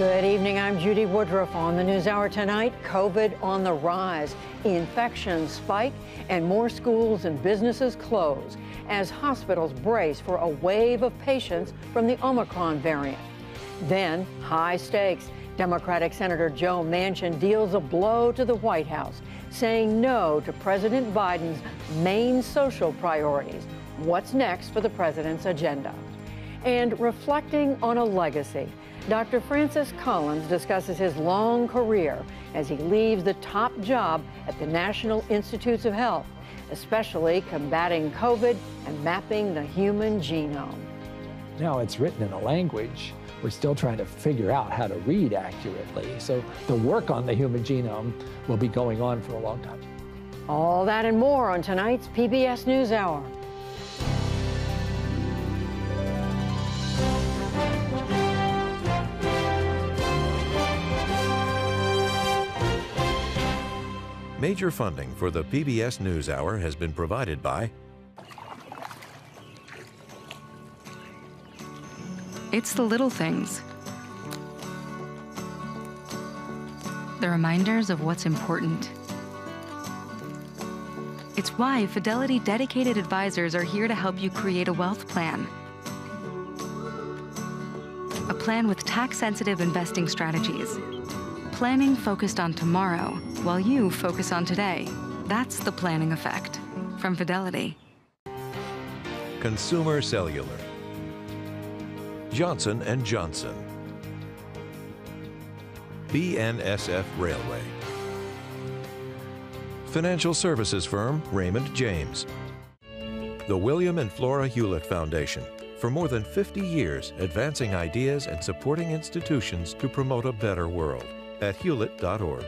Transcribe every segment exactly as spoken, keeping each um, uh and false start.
Good evening. I'm Judy Woodruff on the NewsHour tonight. COVID on the rise, infections spike, and more schools and businesses close as hospitals brace for a wave of patients from the Omicron variant. Then, high stakes. Democratic Senator Joe Manchin deals a blow to the White House, saying no to President Biden's main social priorities. What's next for the president's agenda? And reflecting on a legacy, Doctor Francis Collins discusses his long career as he leaves the top job at the National Institutes of Health, especially combating COVID and mapping the human genome. Now it's written in a language we're still trying to figure out how to read accurately. So the work on the human genome will be going on for a long time. All that and more on tonight's P B S NewsHour. Major funding for the P B S NewsHour has been provided by... It's the little things. The reminders of what's important. It's why Fidelity dedicated advisors are here to help you create a wealth plan. A plan with tax-sensitive investing strategies. Planning focused on tomorrow, while you focus on today. That's the planning effect from Fidelity. Consumer Cellular. Johnson and Johnson. B N S F Railway. Financial services firm Raymond James. The William and Flora Hewlett Foundation. For more than fifty years, advancing ideas and supporting institutions to promote a better world. At hewlett dot org.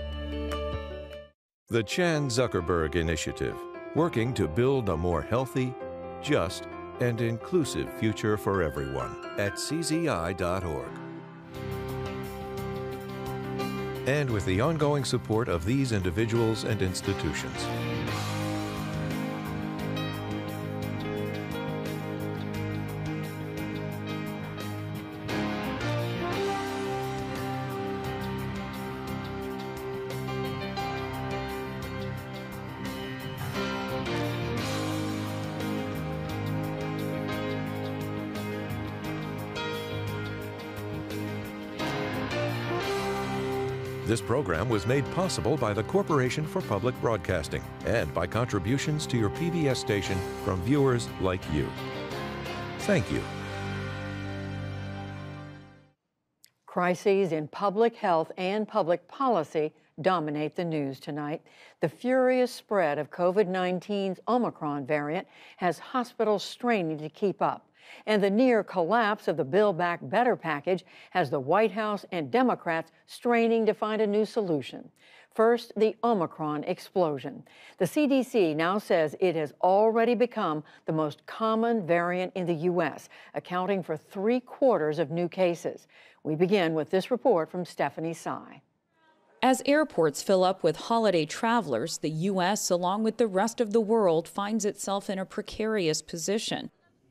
The Chan Zuckerberg Initiative, working to build a more healthy, just, and inclusive future for everyone at C Z I dot org. And with the ongoing support of these individuals and institutions. This program was made possible by the Corporation for Public Broadcasting and by contributions to your P B S station from viewers like you. Thank you. Crises in public health and public policy dominate the news tonight. The furious spread of COVID nineteen's Omicron variant has hospitals straining to keep up. And the near collapse of the Build Back Better package has the White House and Democrats straining to find a new solution. First, the Omicron explosion. The C D C now says it has already become the most common variant in the U S, accounting for three quarters of new cases. We begin with this report from Stephanie Sy. As airports fill up with holiday travelers, the U S, along with the rest of the world, finds itself in a precarious position.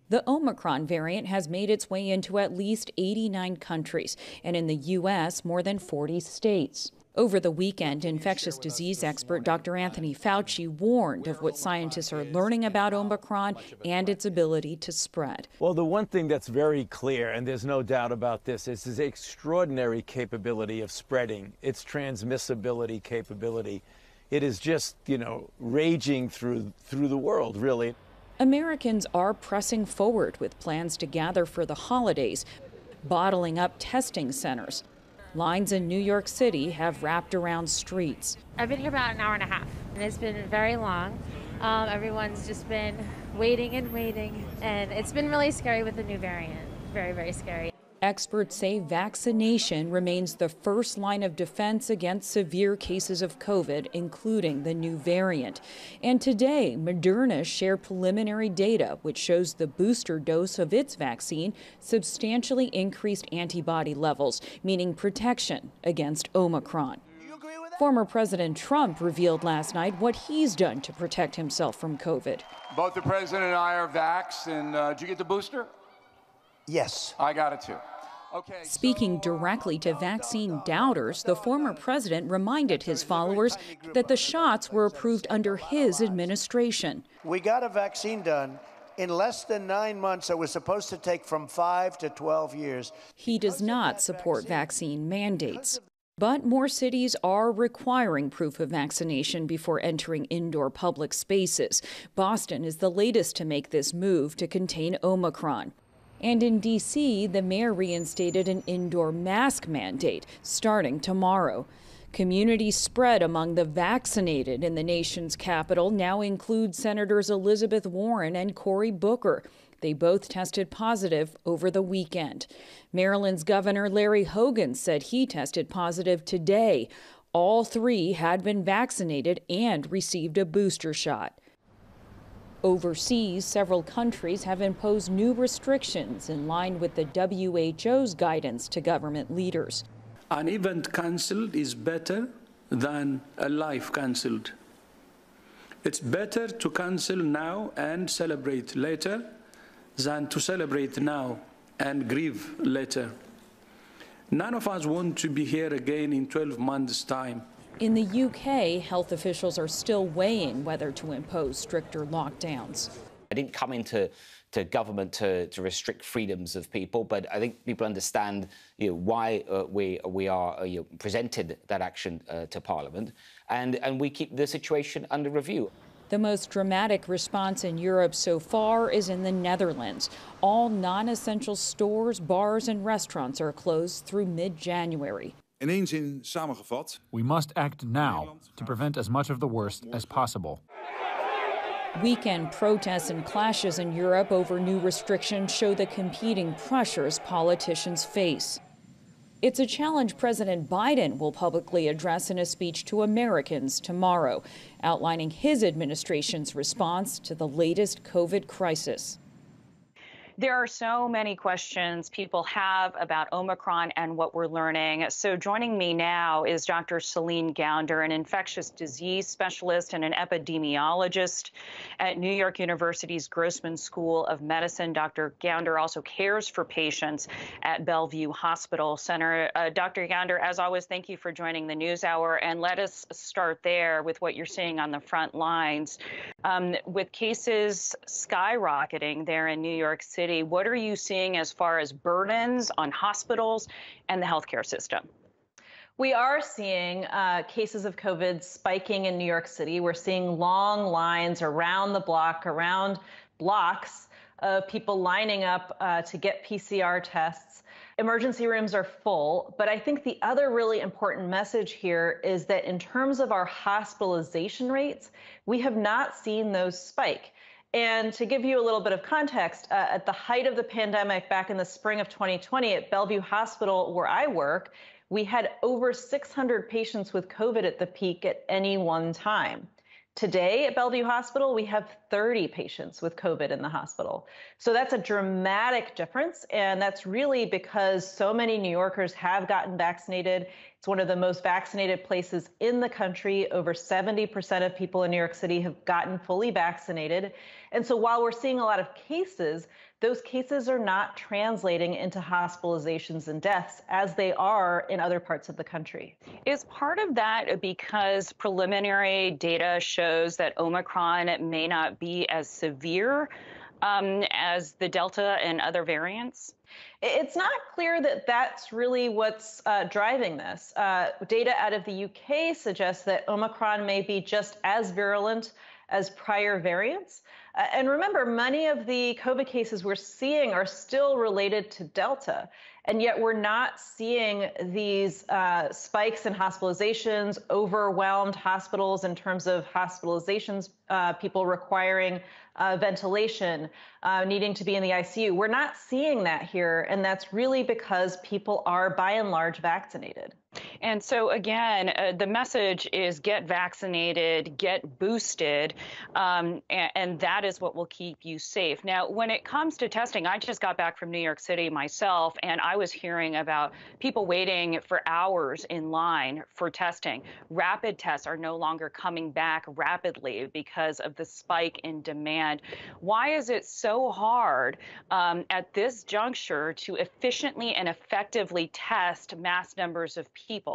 The Omicron variant has made its way into at least eighty-nine countries, and in the U S, more than forty states. Over the weekend, infectious disease expert Doctor Anthony Fauci warned of what scientists are learning about Omicron and its ability to spread. Well, the one thing that's very clear, and there's no doubt about this, is its extraordinary capability of spreading, its transmissibility capability. It is just, you know, raging through through the world, really. Americans are pressing forward with plans to gather for the holidays, bottling up testing centers. Lines in New York City have wrapped around streets. I've been here about an hour and a half, and it's been very long. Um, everyone's just been waiting and waiting, and it's been really scary with the new variant. Very, very scary. Experts say vaccination remains the first line of defense against severe cases of COVID, including the new variant. And today, Moderna shared preliminary data, which shows the booster dose of its vaccine substantially increased antibody levels, meaning protection against Omicron. Former President Trump revealed last night what he's done to protect himself from COVID. Both the president and I are vaxxed, and uh, did you get the booster? Yes. I got it too. Speaking directly to vaccine doubters, the former president reminded his followers that the shots were approved under his administration. We got a vaccine done in less than nine months that was supposed to take from five to twelve years. He does not support vaccine mandates. But more cities are requiring proof of vaccination before entering indoor public spaces. Boston is the latest to make this move to contain Omicron. And in D C, the mayor reinstated an indoor mask mandate starting tomorrow. Community spread among the vaccinated in the nation's capital now includes Senators Elizabeth Warren and Cory Booker. They both tested positive over the weekend. Maryland's Governor Larry Hogan said he tested positive today. All three had been vaccinated and received a booster shot. Overseas, several countries have imposed new restrictions in line with the W H O's guidance to government leaders. An event canceled is better than a life canceled. It's better to cancel now and celebrate later than to celebrate now and grieve later. None of us want to be here again in twelve months' time. In the U K, health officials are still weighing whether to impose stricter lockdowns. I didn't come into to government to, to restrict freedoms of people, but I think people understand you know, why uh, we we are uh, you know, presented that action uh, to Parliament, and and we keep the situation under review. The most dramatic response in Europe so far is in the Netherlands. All non-essential stores, bars and restaurants are closed through mid-January. We must act now to prevent as much of the worst as possible. Weekend protests and clashes in Europe over new restrictions show the competing pressures politicians face. It's a challenge President Biden will publicly address in a speech to Americans tomorrow, outlining his administration's response to the latest COVID crisis. There are so many questions people have about Omicron and what we're learning. So joining me now is Doctor Celine Gounder, an infectious disease specialist and an epidemiologist at New York University's Grossman School of Medicine. Doctor Gounder also cares for patients at Bellevue Hospital Center. Uh, Doctor Gounder, as always, thank you for joining the NewsHour. And let us start there with what you're seeing on the front lines. Um, with cases skyrocketing there in New York City, what are you seeing as far as burdens on hospitals and the healthcare system? We are seeing uh, cases of COVID spiking in New York City. We're seeing long lines around the block, around blocks of people lining up uh, to get P C R tests. Emergency rooms are full, but I think the other really important message here is that in terms of our hospitalization rates, we have not seen those spike. And to give you a little bit of context, uh, at the height of the pandemic back in the spring of twenty twenty at Bellevue Hospital, where I work, we had over six hundred patients with COVID at the peak at any one time. Today at Bellevue Hospital, we have thirty patients with COVID in the hospital. So that's a dramatic difference. And that's really because so many New Yorkers have gotten vaccinated. It's one of the most vaccinated places in the country. Over seventy percent of people in New York City have gotten fully vaccinated. And so while we're seeing a lot of cases, those cases are not translating into hospitalizations and deaths as they are in other parts of the country. Is part of that because preliminary data shows that Omicron may not be as severe um, as the Delta and other variants? It's not clear that that's really what's uh, driving this. Uh, data out of the U K suggests that Omicron may be just as virulent as prior variants. Uh, and remember, many of the COVID cases we're seeing are still related to Delta, and yet we're not seeing these uh, spikes in hospitalizations, overwhelmed hospitals in terms of hospitalizations, uh, people requiring uh, ventilation, uh, needing to be in the I C U. We're not seeing that here, and that's really because people are, by and large, vaccinated. And so, again, uh, the message is get vaccinated, get boosted, um, and, and that is what will keep you safe. Now, when it comes to testing, I just got back from New York City myself, and I was hearing about people waiting for hours in line for testing. Rapid tests are no longer coming back rapidly because of the spike in demand. Why is it so hard um, at this juncture to efficiently and effectively test mass numbers of people?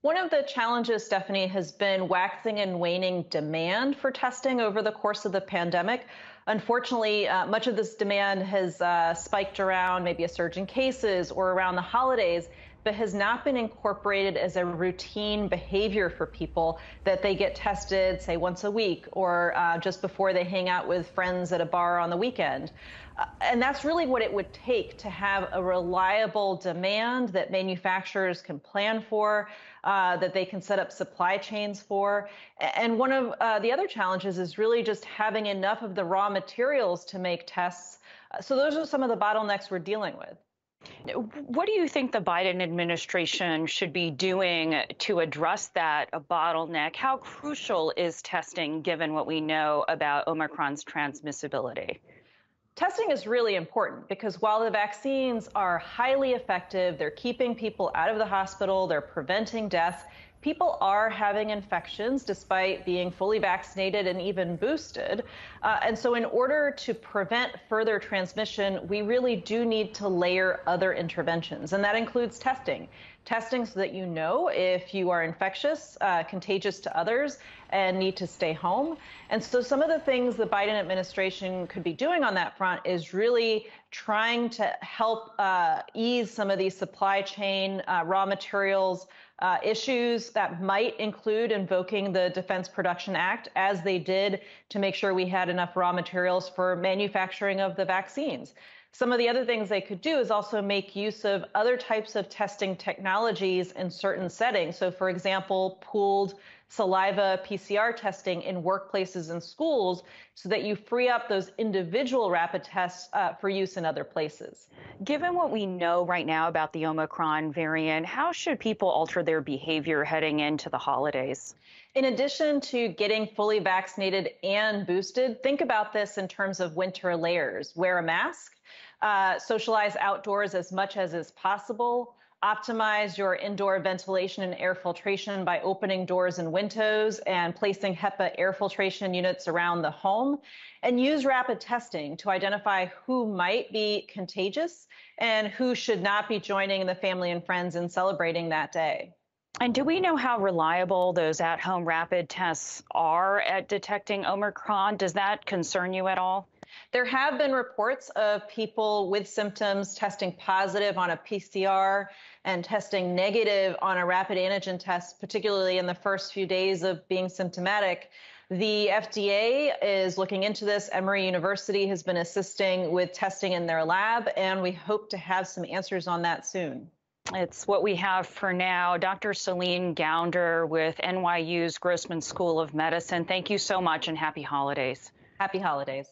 One of the challenges, Stephanie, has been waxing and waning demand for testing over the course of the pandemic. Unfortunately, uh, much of this demand has uh, spiked around maybe a surge in cases or around the holidays, but has not been incorporated as a routine behavior for people that they get tested, say, once a week or uh, just before they hang out with friends at a bar on the weekend. Uh, and that's really what it would take to have a reliable demand that manufacturers can plan for, uh, that they can set up supply chains for. And one of uh, the other challenges is really just having enough of the raw materials to make tests. So those are some of the bottlenecks we're dealing with. What do you think the Biden administration should be doing to address that bottleneck? How crucial is testing, given what we know about Omicron's transmissibility? Testing is really important because while the vaccines are highly effective, they're keeping people out of the hospital, they're preventing deaths, people are having infections despite being fully vaccinated and even boosted. Uh, and so in order to prevent further transmission, we really do need to layer other interventions, and that includes testing. Testing so that you know if you are infectious, uh, contagious to others, and need to stay home. And so some of the things the Biden administration could be doing on that front is really trying to help uh, ease some of these supply chain uh, raw materials Uh, issues that might include invoking the Defense Production Act, as they did to make sure we had enough raw materials for manufacturing of the vaccines. Some of the other things they could do is also make use of other types of testing technologies in certain settings. So, for example, pooled saliva P C R testing in workplaces and schools so that you free up those individual rapid tests uh, for use in other places. Given what we know right now about the Omicron variant, how should people alter their behavior heading into the holidays? In addition to getting fully vaccinated and boosted, think about this in terms of winter layers. Wear a mask, uh, socialize outdoors as much as is possible, optimize your indoor ventilation and air filtration by opening doors and windows and placing HEPA air filtration units around the home, and use rapid testing to identify who might be contagious and who should not be joining the family and friends in celebrating that day. And do we know how reliable those at-home rapid tests are at detecting Omicron? Does that concern you at all? There have been reports of people with symptoms testing positive on a P C R and testing negative on a rapid antigen test, particularly in the first few days of being symptomatic. The F D A is looking into this. Emory University has been assisting with testing in their lab, and we hope to have some answers on that soon. It's what we have for now. Doctor Celine Gounder with N Y U's Grossman School of Medicine, thank you so much and happy holidays. Happy holidays.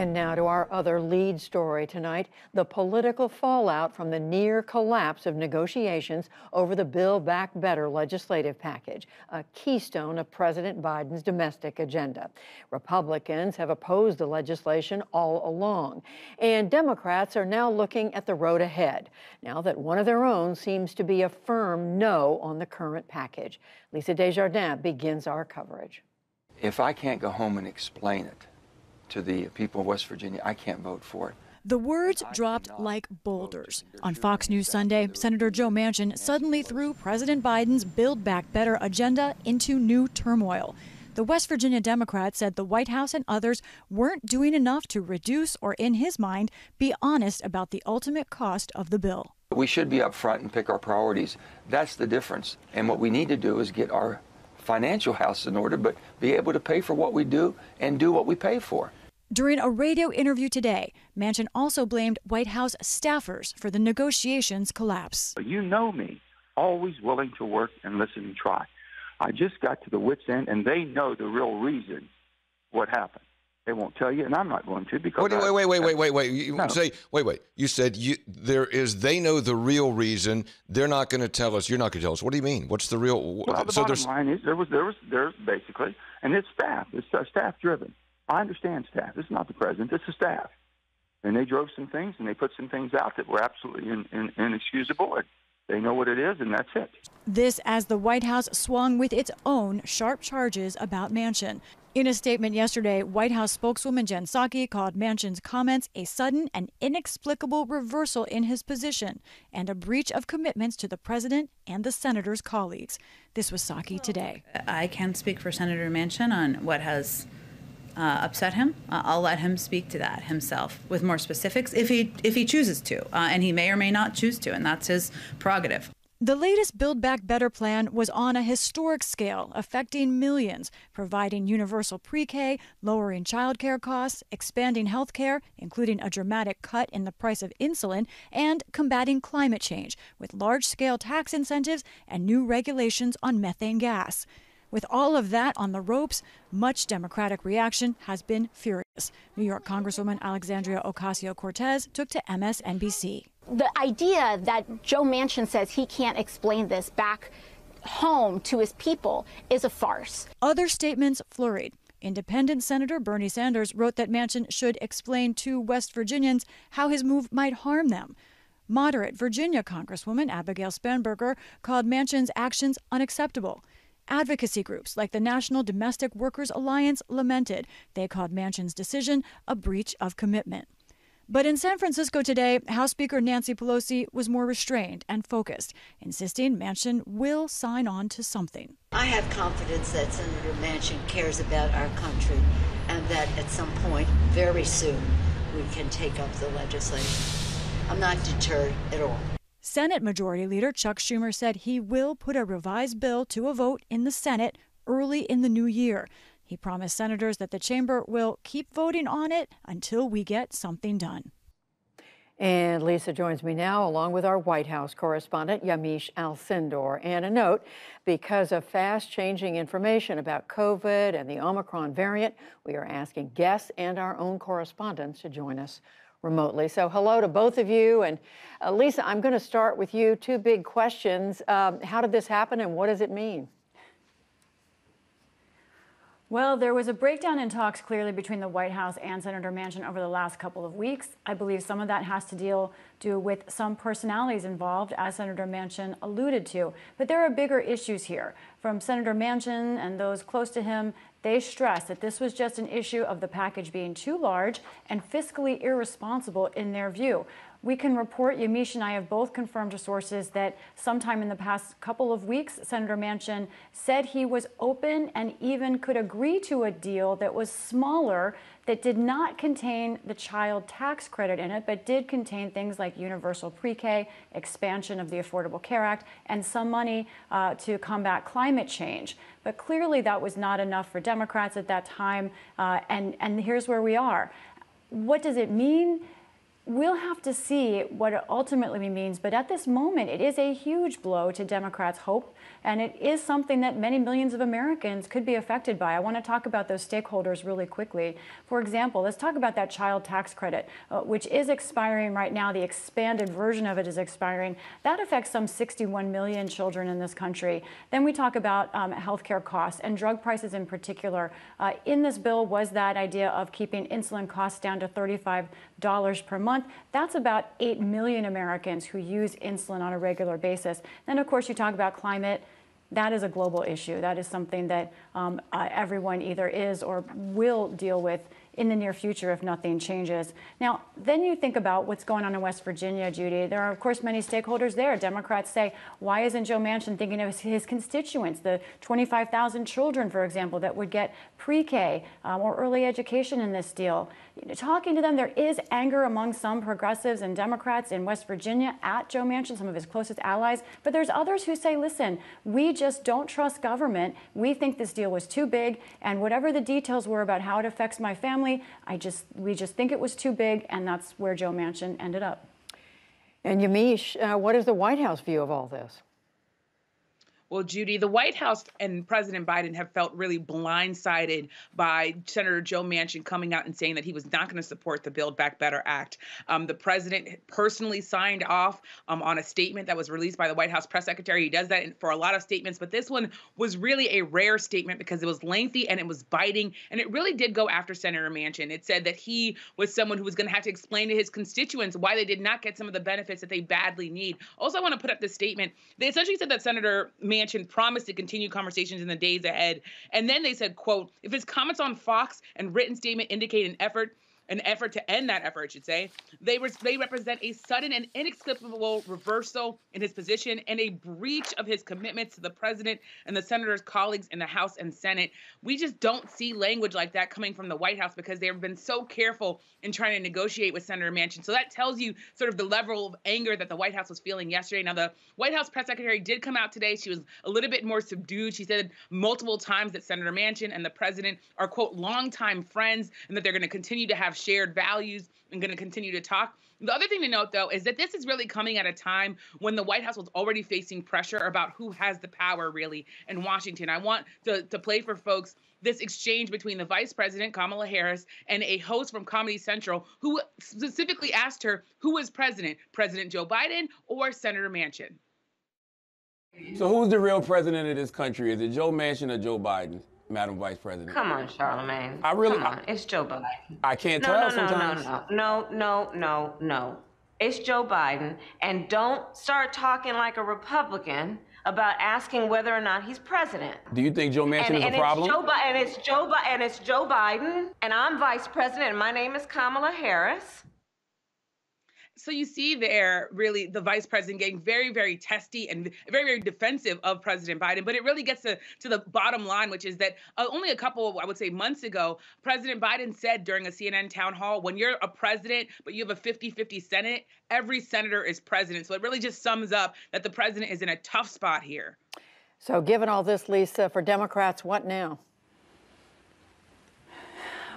And now to our other lead story tonight, the political fallout from the near collapse of negotiations over the Build Back Better legislative package, a keystone of President Biden's domestic agenda. Republicans have opposed the legislation all along, and Democrats are now looking at the road ahead, now that one of their own seems to be a firm no on the current package. Lisa Desjardins begins our coverage. If I can't go home and explain it to the people of West Virginia, I can't vote for it. The words dropped like boulders. On Fox News Sunday, Senator Joe Manchin suddenly threw President Biden's Build Back Better agenda into new turmoil. The West Virginia Democrat said the White House and others weren't doing enough to reduce or, in his mind, be honest about the ultimate cost of the bill. We should be up front and pick our priorities. That's the difference. And what we need to do is get our financial house in order, but be able to pay for what we do and do what we pay for. During a radio interview today, Manchin also blamed White House staffers for the negotiations collapse. You know me, always willing to work and listen and try. I just got to the wit's end, and they know the real reason what happened. They won't tell you, and I'm not going to because. Wait, I, wait, wait, I, wait, wait, wait. You no. say, wait, wait. You said you there is. They know the real reason. They're not going to tell us. You're not going to tell us. What do you mean? What's the real? Well, the so bottom there's, line is there was there was there's basically, and it's staff. It's uh, staff driven. I understand staff. It's not the president. It's the staff. And they drove some things, and they put some things out that were absolutely in, in, inexcusable. And they know what it is, and that's it. This as the White House swung with its own sharp charges about Manchin. In a statement yesterday, White House spokeswoman Jen Psaki called Manchin's comments a sudden and inexplicable reversal in his position and a breach of commitments to the president and the senator's colleagues. This was Psaki today. I can speak for Senator Manchin on what has Uh, upset him. Uh, I'll let him speak to that himself with more specifics if he if he chooses to, uh, and he may or may not choose to, and that's his prerogative. The latest Build Back Better plan was on a historic scale, affecting millions, providing universal pre-K, lowering child care costs, expanding health care, including a dramatic cut in the price of insulin, and combating climate change with large-scale tax incentives and new regulations on methane gas. With all of that on the ropes, much Democratic reaction has been furious. New York Congresswoman Alexandria Ocasio-Cortez took to M S N B C. The idea that Joe Manchin says he can't explain this back home to his people is a farce. Other statements flurried. Independent Senator Bernie Sanders wrote that Manchin should explain to West Virginians how his move might harm them. Moderate Virginia Congresswoman Abigail Spanberger called Manchin's actions unacceptable. Advocacy groups like the National Domestic Workers Alliance lamented. They called Manchin's decision a breach of commitment. But in San Francisco today, House Speaker Nancy Pelosi was more restrained and focused, insisting Manchin will sign on to something. I have confidence that Senator Manchin cares about our country and that at some point, very soon, we can take up the legislation. I'm not deterred at all. Senate Majority Leader Chuck Schumer said he will put a revised bill to a vote in the Senate early in the new year. He promised senators that the chamber will keep voting on it until we get something done. And Lisa joins me now, along with our White House correspondent, Yamiche Alcindor. And a note, because of fast-changing information about COVID and the Omicron variant, we are asking guests and our own correspondents to join us remotely. So hello to both of you. And uh, Lisa, I'm going to start with you. Two big questions. Um, how did this happen and what does it mean? Well, there was a breakdown in talks clearly between the White House and Senator Manchin over the last couple of weeks. I believe some of that has to deal do with some personalities involved, as Senator Manchin alluded to. But there are bigger issues here. From Senator Manchin and those close to him, they stressed that this was just an issue of the package being too large and fiscally irresponsible in their view. We can report, Yamiche and I have both confirmed to sources that sometime in the past couple of weeks, Senator Manchin said he was open and even could agree to a deal that was smaller, that did not contain the child tax credit in it, but did contain things like universal pre-K, expansion of the Affordable Care Act, and some money uh, to combat climate change. But clearly that was not enough for Democrats at that time, uh, and, and here's where we are. What does it mean? We'll have to see what it ultimately means, but at this moment, it is a huge blow to Democrats' hope, and it is something that many millions of Americans could be affected by. I want to talk about those stakeholders really quickly. For example, let's talk about that child tax credit, uh, which is expiring right now. The expanded version of it is expiring. That affects some sixty-one million children in this country. Then we talk about um, health care costs and drug prices in particular. Uh, in this bill was that idea of keeping insulin costs down to thirty-five dollars per month. That's about eight million Americans who use insulin on a regular basis. Then, of course, you talk about climate. That is a global issue. That is something that um, uh, everyone either is or will deal with in the near future if nothing changes. Now, then you think about what's going on in West Virginia, Judy. There are, of course, many stakeholders there. Democrats say, why isn't Joe Manchin thinking of his constituents, the twenty-five thousand children, for example, that would get pre-K um, or early education in this deal? Talking to them, there is anger among some progressives and Democrats in West Virginia at Joe Manchin, some of his closest allies. But there's others who say, listen, we just don't trust government. We think this deal was too big, and whatever the details were about how it affects my family, I just, we just think it was too big, and that's where Joe Manchin ended up. And Yamiche, uh, what is the White House view of all this? Well, Judy, the White House and President Biden have felt really blindsided by Senator Joe Manchin coming out and saying that he was not going to support the Build Back Better Act. Um, the president personally signed off um, on a statement that was released by the White House press secretary. He does that for a lot of statements, but this one was really a rare statement because it was lengthy and it was biting, and it really did go after Senator Manchin. It said that he was someone who was going to have to explain to his constituents why they did not get some of the benefits that they badly need. Also, I want to put up this statement. They essentially said that Senator Manchin promised to continue conversations in the days ahead. And then they said, quote, if his comments on Fox and written statement indicate an effort, an effort to end that effort, I should say, they were, they represent a sudden and inexplicable reversal in his position and a breach of his commitments to the president and the senator's colleagues in the House and Senate. We just don't see language like that coming from the White House because they've been so careful in trying to negotiate with Senator Manchin. So that tells you sort of the level of anger that the White House was feeling yesterday. Now, the White House press secretary did come out today. She was a little bit more subdued. She said multiple times that Senator Manchin and the president are, quote, longtime friends and that they're going to continue to have shared values and going to continue to talk. The other thing to note, though, is that this is really coming at a time when the White House was already facing pressure about who has the power, really, in Washington. I want to, to play for folks this exchange between the Vice President, Kamala Harris, and a host from Comedy Central who specifically asked her, who is president, President Joe Biden or Senator Manchin? So who's the real president of this country? Is it Joe Manchin or Joe Biden? Madam Vice President. Come on, Charlamagne. I really. Come on. It's Joe Biden. I can't no, tell no, no, sometimes. No, no, no, no, no, no. It's Joe Biden, and don't start talking like a Republican about asking whether or not he's president. Do you think Joe Manchin and, is and a problem? It's Joe Bi- and it's Joe Bi- and it's Joe Biden, and I'm Vice President, and my name is Kamala Harris. So you see there, really, the vice president getting very, very testy and very, very defensive of President Biden. But it really gets to, to the bottom line, which is that uh, only a couple, of, I would say, months ago, President Biden said during a C N N town hall, when you're a president, but you have a fifty-fifty Senate, every senator is president. So it really just sums up that the president is in a tough spot here. So given all this, Lisa, for Democrats, what now?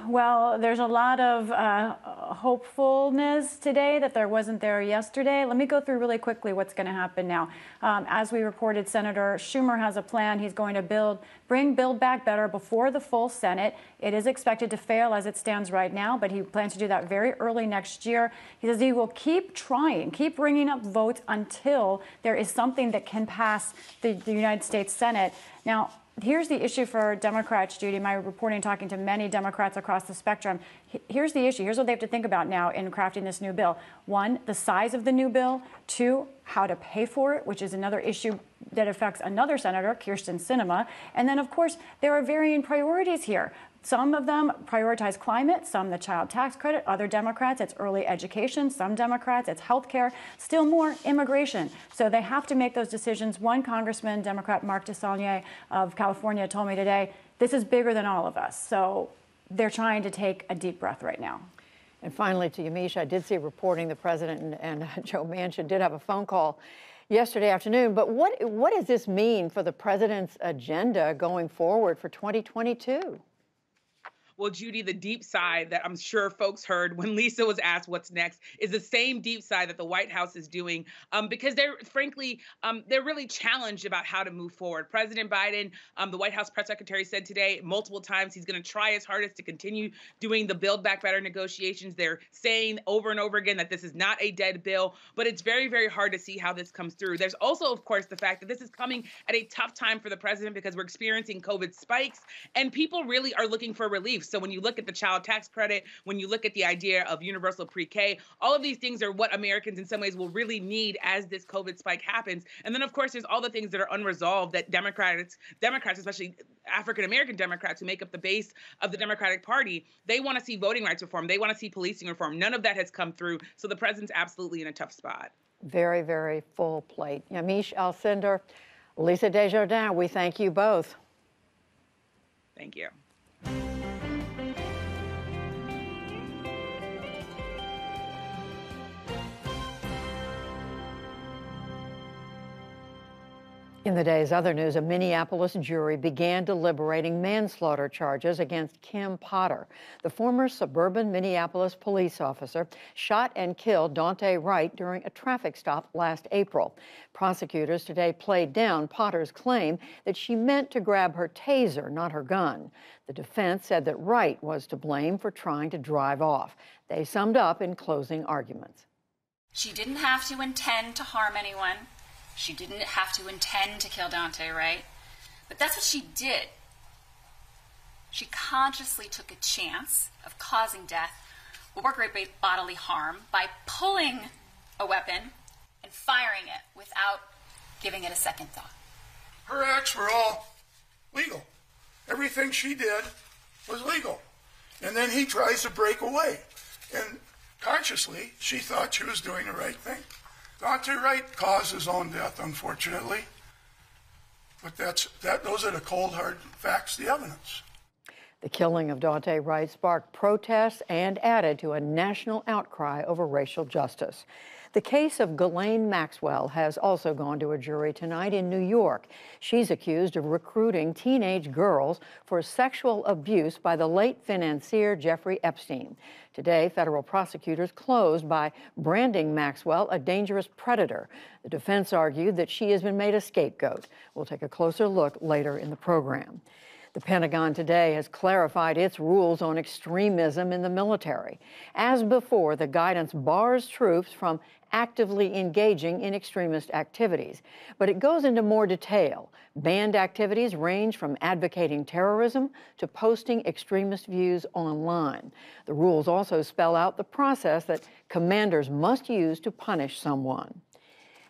Well, there's a lot of uh, hopefulness today that there wasn't there yesterday. Let me go through really quickly what's going to happen now. Um, as we reported, Senator Schumer has a plan. He's going to build, bring Build Back Better before the full Senate. It is expected to fail as it stands right now, but he plans to do that very early next year. He says he will keep trying, keep bringing up votes until there is something that can pass the, the United States Senate. Now, here's the issue for Democrats, Judy. My reporting, talking to many Democrats across the spectrum. Here's the issue. Here's what they have to think about now in crafting this new bill. One, the size of the new bill. Two, how to pay for it, which is another issue that affects another senator, Kirsten Sinema. And then, of course, there are varying priorities here. Some of them prioritize climate, some the child tax credit, other Democrats, it's early education, some Democrats, it's health care, still more immigration. So they have to make those decisions. One congressman, Democrat Mark DeSaulnier of California, told me today, this is bigger than all of us. So they're trying to take a deep breath right now. And finally, to Yamiche, I did see reporting the president and, and Joe Manchin did have a phone call yesterday afternoon. But what, what does this mean for the president's agenda going forward for twenty twenty-two? Well, Judy, the deep sigh that I'm sure folks heard when Lisa was asked what's next is the same deep sigh that the White House is doing um, because they're, frankly, um, they're really challenged about how to move forward. President Biden, um, the White House press secretary said today multiple times he's going to try his hardest to continue doing the Build Back Better negotiations. They're saying over and over again that this is not a dead bill, but it's very, very hard to see how this comes through. There's also, of course, the fact that this is coming at a tough time for the president because we're experiencing COVID spikes and people really are looking for relief. So when you look at the child tax credit, when you look at the idea of universal pre-K, all of these things are what Americans in some ways will really need as this COVID spike happens. And then, of course, there's all the things that are unresolved that Democrats, Democrats, especially African-American Democrats who make up the base of the Democratic Party, they want to see voting rights reform. They want to see policing reform. None of that has come through. So the president's absolutely in a tough spot. Very, very full plate. Yamiche Alcindor, Lisa Desjardins, we thank you both. Thank you. In the day's other news, a Minneapolis jury began deliberating manslaughter charges against Kim Potter. The former suburban Minneapolis police officer shot and killed Daunte Wright during a traffic stop last April. Prosecutors today played down Potter's claim that she meant to grab her taser, not her gun. The defense said that Wright was to blame for trying to drive off. They summed up in closing arguments. She didn't have to intend to harm anyone. She didn't have to intend to kill Daunte, right? But that's what she did. She consciously took a chance of causing death or great bodily harm by pulling a weapon and firing it without giving it a second thought. Her acts were all legal. Everything she did was legal. And then he tries to break away. And consciously, she thought she was doing the right thing. Daunte Wright caused his own death, unfortunately, but that's, that, those are the cold, hard facts, the evidence. The killing of Daunte Wright sparked protests and added to a national outcry over racial justice. The case of Ghislaine Maxwell has also gone to a jury tonight in New York. She's accused of recruiting teenage girls for sexual abuse by the late financier Jeffrey Epstein. Today, federal prosecutors closed by branding Maxwell a dangerous predator. The defense argued that she has been made a scapegoat. We'll take a closer look later in the program. The Pentagon today has clarified its rules on extremism in the military. As before, the guidance bars troops from actively engaging in extremist activities. But it goes into more detail. Banned activities range from advocating terrorism to posting extremist views online. The rules also spell out the process that commanders must use to punish someone.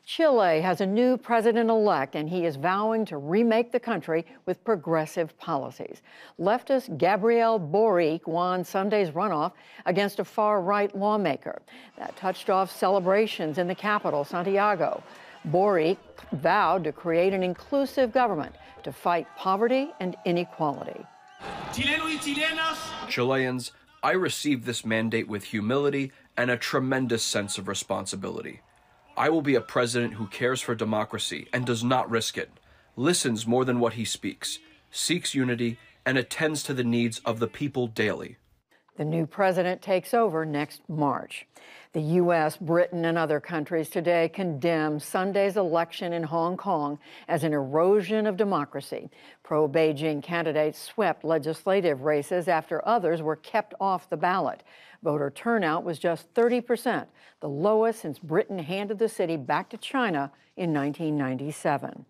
Chile has a new president-elect, and he is vowing to remake the country with progressive policies. Leftist Gabriel Boric won Sunday's runoff against a far-right lawmaker. That touched off celebrations in the capital, Santiago. Boric vowed to create an inclusive government to fight poverty and inequality. Chileans, I received this mandate with humility and a tremendous sense of responsibility. I will be a president who cares for democracy and does not risk it, listens more than what he speaks, seeks unity, and attends to the needs of the people daily. The new president takes over next March. The U S, Britain, and other countries today condemn Sunday's election in Hong Kong as an erosion of democracy. Pro-Beijing candidates swept legislative races after others were kept off the ballot. Voter turnout was just thirty percent, the lowest since Britain handed the city back to China in nineteen ninety-seven.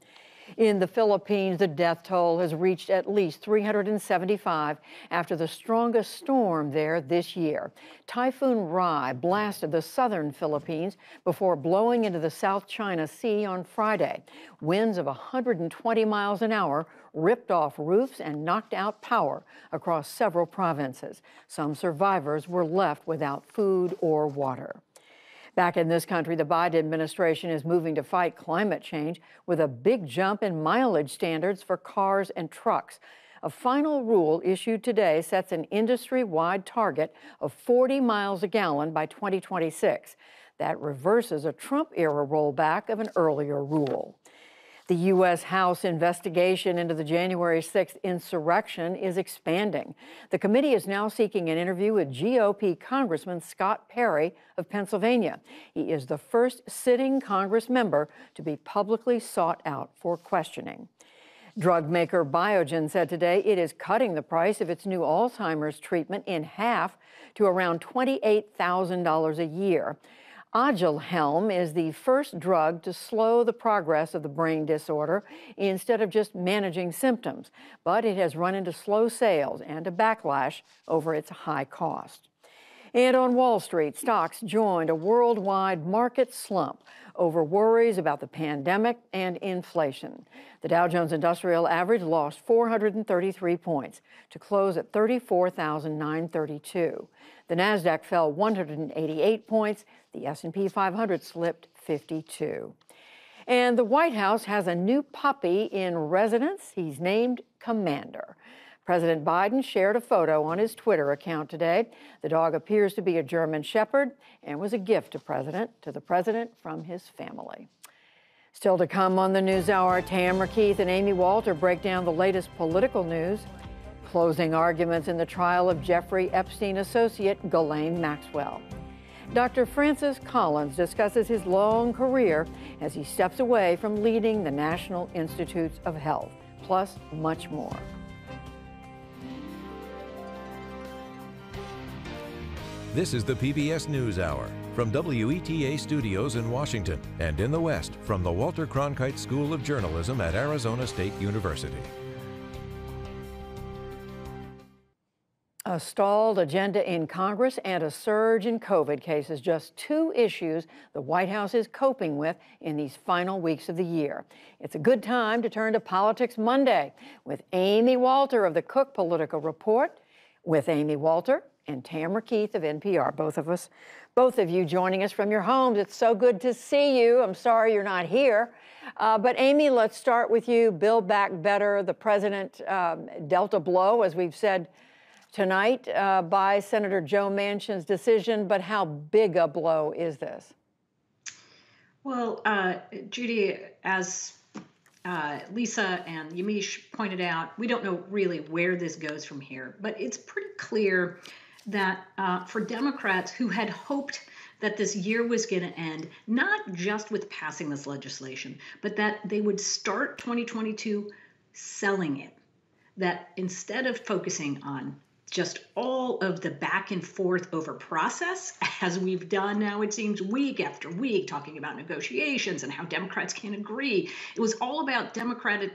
In the Philippines, the death toll has reached at least three hundred seventy-five after the strongest storm there this year. Typhoon Rai blasted the southern Philippines before blowing into the South China Sea on Friday. Winds of one hundred twenty miles an hour ripped off roofs and knocked out power across several provinces. Some survivors were left without food or water. Back in this country, the Biden administration is moving to fight climate change with a big jump in mileage standards for cars and trucks. A final rule issued today sets an industry-wide target of forty miles a gallon by twenty twenty-six. That reverses a Trump-era rollback of an earlier rule. The U S. House investigation into the January sixth insurrection is expanding. The committee is now seeking an interview with G O P Congressman Scott Perry of Pennsylvania. He is the first sitting Congress member to be publicly sought out for questioning. Drug maker Biogen said today it is cutting the price of its new Alzheimer's treatment in half to around twenty-eight thousand dollars a year. Agilhelm is the first drug to slow the progress of the brain disorder instead of just managing symptoms, but it has run into slow sales and a backlash over its high cost. And on Wall Street, stocks joined a worldwide market slump over worries about the pandemic and inflation. The Dow Jones Industrial Average lost four hundred thirty-three points to close at thirty-four thousand nine hundred thirty-two. The Nasdaq fell one hundred eighty-eight points. The S and P five hundred slipped fifty-two. And the White House has a new puppy in residence. He's named Commander. President Biden shared a photo on his Twitter account today. The dog appears to be a German Shepherd and was a gift to President, to the President from his family. Still to come on the NewsHour, Tamara Keith and Amy Walter break down the latest political news. Closing arguments in the trial of Jeffrey Epstein associate Ghislaine Maxwell. Doctor Francis Collins discusses his long career as he steps away from leading the National Institutes of Health, plus much more. This is the P B S NewsHour from W E T A Studios in Washington and in the West from the Walter Cronkite School of Journalism at Arizona State University. A stalled agenda in Congress and a surge in COVID cases, just two issues the White House is coping with in these final weeks of the year. It's a good time to turn to Politics Monday with Amy Walter of the Cook Political Report, with Amy Walter and Tamara Keith of N P R, both of us, both of you joining us from your homes. It's so good to see you. I'm sorry you're not here. Uh, but, Amy, let's start with you. Build Back Better, the president um, dealt a blow, as we've said, tonight uh, by Senator Joe Manchin's decision, but how big a blow is this? Well, uh, Judy, as uh, Lisa and Yamiche pointed out, we don't know really where this goes from here, but it's pretty clear that uh, for Democrats who had hoped that this year was going to end, not just with passing this legislation, but that they would start twenty twenty-two selling it, that instead of focusing on just all of the back and forth over process, as we've done now, it seems, week after week, talking about negotiations and how Democrats can't agree. It was all about Democratic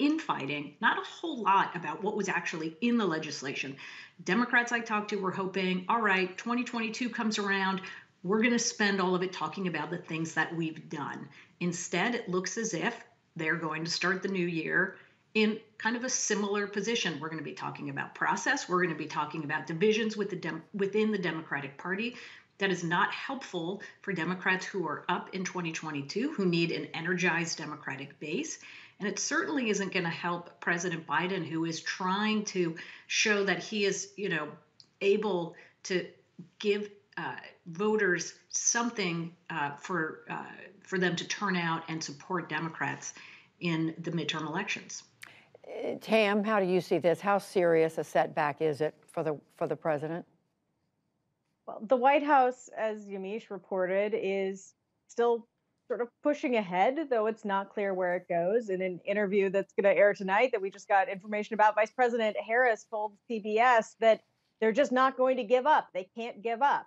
infighting, not a whole lot about what was actually in the legislation. Democrats I talked to were hoping, all right, twenty twenty-two comes around, we're going to spend all of it talking about the things that we've done. Instead, it looks as if they're going to start the new year in kind of a similar position. We're going to be talking about process. We're going to be talking about divisions with the dem- within the Democratic Party. That is not helpful for Democrats who are up in twenty twenty-two, who need an energized Democratic base. And it certainly isn't going to help President Biden, who is trying to show that he is, you know, able to give uh, voters something uh, for uh, for them to turn out and support Democrats in the midterm elections. Tam, how do you see this? How serious a setback is it for the for the president? Well, the White House, as Yamiche reported, is still sort of pushing ahead, though it's not clear where it goes. In an interview that's going to air tonight that we just got information about, Vice President Harris told C B S that they're just not going to give up. They can't give up.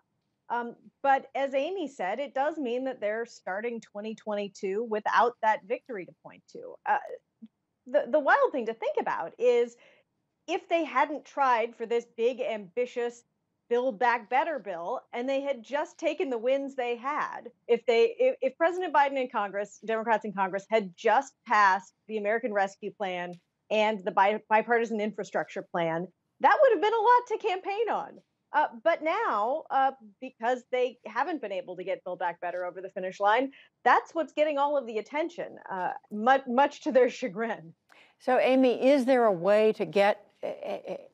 Um, but as Amy said, it does mean that they're starting twenty twenty-two without that victory to point to. Uh, The, the wild thing to think about is if they hadn't tried for this big, ambitious Build Back Better bill and they had just taken the wins they had, if they if, if President Biden and Congress, Democrats in Congress, had just passed the American Rescue Plan and the bi- bipartisan infrastructure plan, that would have been a lot to campaign on. Uh, but now, uh, because they haven't been able to get Build Back Better over the finish line, that's what's getting all of the attention, uh, much, much to their chagrin. So, Amy, is there a way to get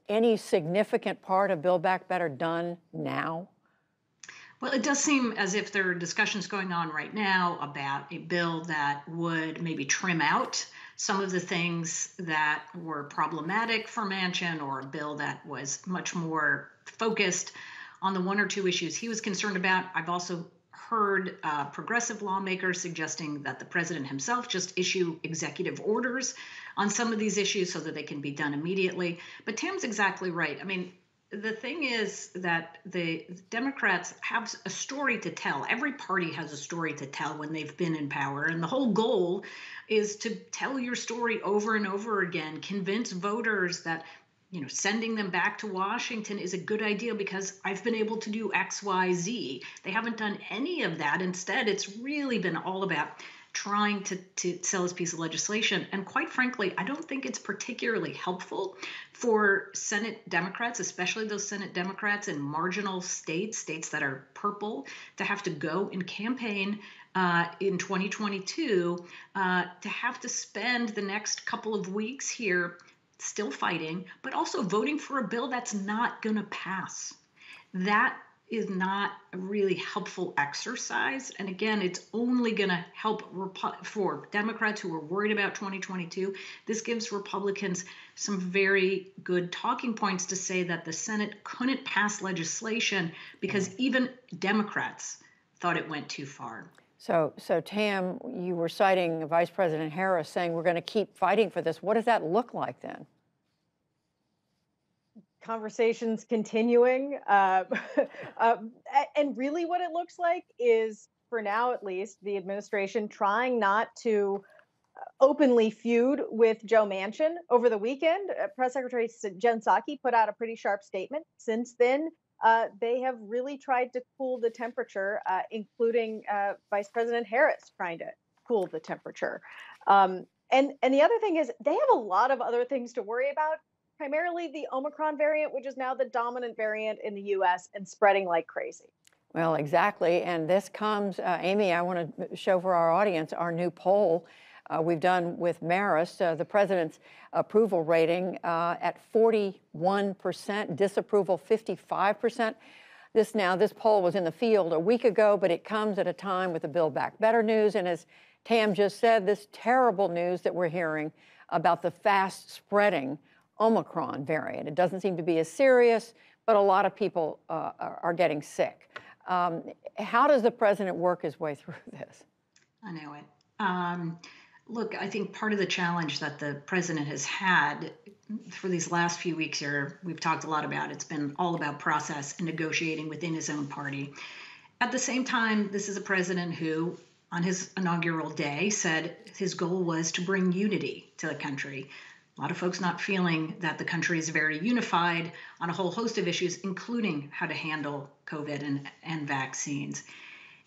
any significant part of Build Back Better done now? Well, it does seem as if there are discussions going on right now about a bill that would maybe trim out some of the things that were problematic for Manchin, or a bill that was much more focused on the one or two issues he was concerned about. I've also heard uh, progressive lawmakers suggesting that the president himself just issue executive orders on some of these issues so that they can be done immediately. But Tam's exactly right. I mean, the thing is that the Democrats have a story to tell. Every party has a story to tell when they've been in power. And the whole goal is to tell your story over and over again, convince voters that, you know, sending them back to Washington is a good idea because I've been able to do X, Y, Z. They haven't done any of that. Instead, it's really been all about trying to, to sell this piece of legislation. And quite frankly, I don't think it's particularly helpful for Senate Democrats, especially those Senate Democrats in marginal states, states that are purple, to have to go and campaign uh, in twenty twenty-two, uh, to have to spend the next couple of weeks here still fighting, but also voting for a bill that's not going to pass. That is not a really helpful exercise. And again, it's only going to help Repu- for Democrats who are worried about twenty twenty-two. This gives Republicans some very good talking points to say that the Senate couldn't pass legislation because even Democrats thought it went too far. So, so Tam, you were citing Vice President Harris saying we're going to keep fighting for this. What does that look like then? Conversations continuing. Uh, uh, and really what it looks like is, for now at least, the administration trying not to openly feud with Joe Manchin. Over the weekend, Press Secretary Jen Psaki put out a pretty sharp statement. Since then, uh, they have really tried to cool the temperature, uh, including uh, Vice President Harris trying to cool the temperature. Um, and, and the other thing is they have a lot of other things to worry about, primarily the Omicron variant, which is now the dominant variant in the U S and spreading like crazy. Well, exactly. And this comes, uh, Amy, I want to show for our audience our new poll uh, we've done with Marist, uh, the president's approval rating uh, at forty-one percent, disapproval fifty-five percent. This now, this poll was in the field a week ago, but it comes at a time with the Build Back Better news. And as Tam just said, this terrible news that we're hearing about the fast spreading Omicron variant. It doesn't seem to be as serious, but a lot of people uh, are getting sick. Um, how does the president work his way through this? I know it. Um, look, I think part of the challenge that the president has had for these last few weeks here, we've talked a lot about, it's been all about process and negotiating within his own party. At the same time, this is a president who, on his inaugural day, said his goal was to bring unity to the country. A lot of folks not feeling that the country is very unified on a whole host of issues, including how to handle COVID and, and vaccines.